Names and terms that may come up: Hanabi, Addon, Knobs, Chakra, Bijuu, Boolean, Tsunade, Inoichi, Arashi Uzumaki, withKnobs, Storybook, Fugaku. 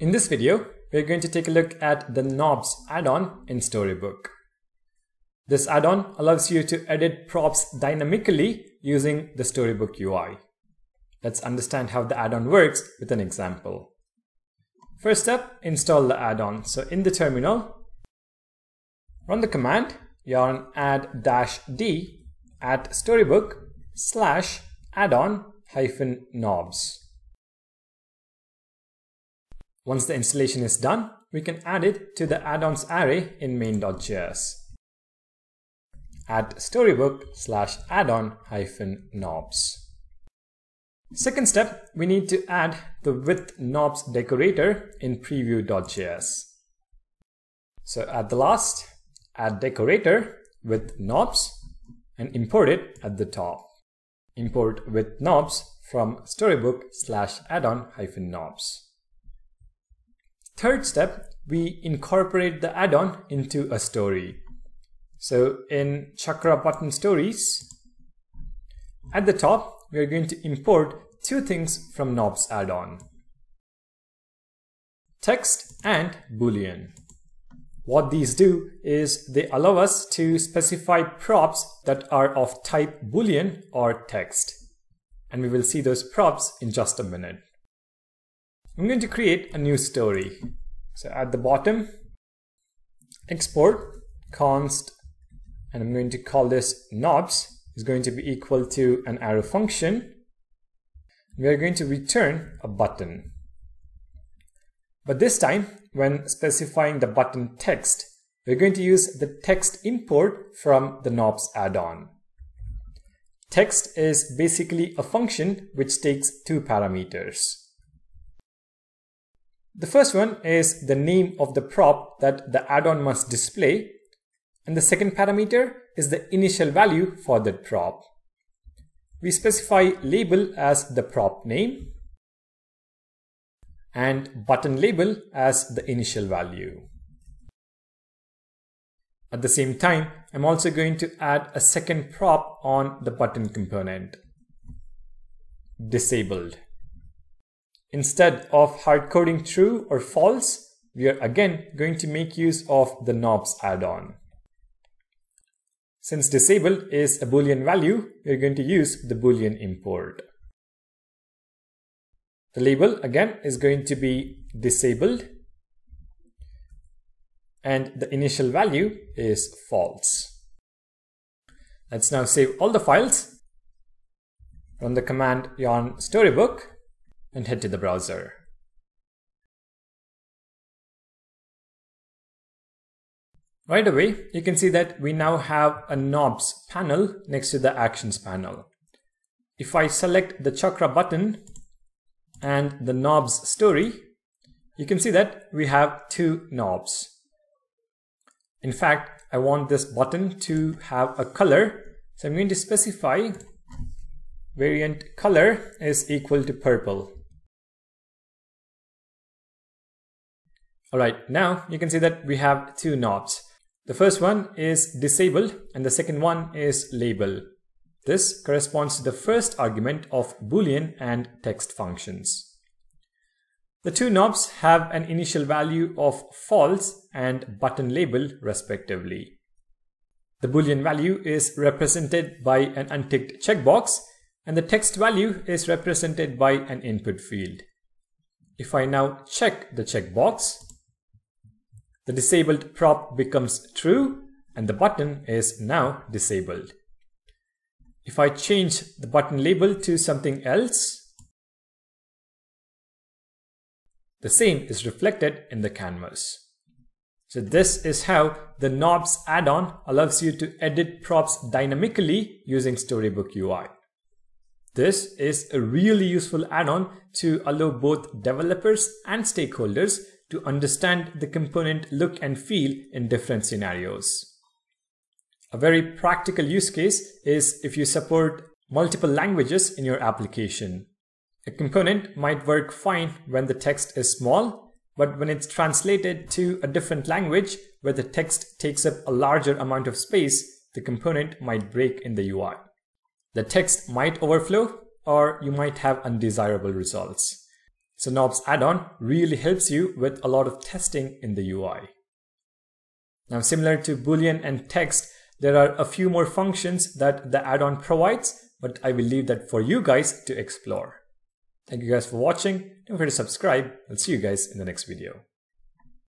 In this video, we're going to take a look at the knobs add-on in Storybook. This add-on allows you to edit props dynamically using the Storybook UI. Let's understand how the add-on works with an example. First up, install the add-on. So in the terminal, run the command yarn add-d at storybook/add-on-knobs. Once the installation is done, we can add it to the add-ons array in main.js at storybook/add-on-knobs. Second step, we need to add the withKnobs decorator in preview.js. So at the last, add decorator withKnobs and import it at the top. Import withKnobs from storybook/add-on-knobs. Third step, we incorporate the add-on into a story. So in Chakra button stories, at the top, we are going to import two things from knobs add-on: text and Boolean. What these do is they allow us to specify props that are of type Boolean or text. And we will see those props in just a minute. I'm going to create a new story. So at the bottom, export const, and I'm going to call this knobs, is going to be equal to an arrow function. We are going to return a button. But this time, when specifying the button text, we're going to use the text import from the knobs add-on. Text is basically a function which takes two parameters. The first one is the name of the prop that the add-on must display, and the second parameter is the initial value for that prop. We specify label as the prop name and button label as the initial value. At the same time, I'm also going to add a second prop on the button component, disabled. Instead of hard coding true or false, we are again going to make use of the knobs add-on. Since disabled is a Boolean value, we are going to use the Boolean import. The label again is going to be disabled, and the initial value is false. Let's now save all the files. Run the command yarn storybook and head to the browser. Right away, you can see that we now have a knobs panel next to the actions panel. If I select the Chakra button and the knobs story, you can see that we have two knobs. In fact, I want this button to have a color, so I'm going to specify variant color is equal to purple. Alright, now you can see that we have two knobs. The first one is disabled and the second one is label. This corresponds to the first argument of Boolean and text functions. The two knobs have an initial value of false and button label respectively. The Boolean value is represented by an unticked checkbox, and the text value is represented by an input field. If I now check the checkbox, the disabled prop becomes true and the button is now disabled. If I change the button label to something else, the same is reflected in the canvas. So this is how the knobs add-on allows you to edit props dynamically using Storybook UI. This is a really useful add-on to allow both developers and stakeholders to understand the component look and feel in different scenarios. A very practical use case is if you support multiple languages in your application. A component might work fine when the text is small, but when it's translated to a different language where the text takes up a larger amount of space, the component might break in the UI. The text might overflow, or you might have undesirable results. So Knobs add-on really helps you with a lot of testing in the UI. Now, similar to Boolean and text, there are a few more functions that the add-on provides, but I will leave that for you guys to explore. Thank you guys for watching. Don't forget to subscribe. I'll see you guys in the next video.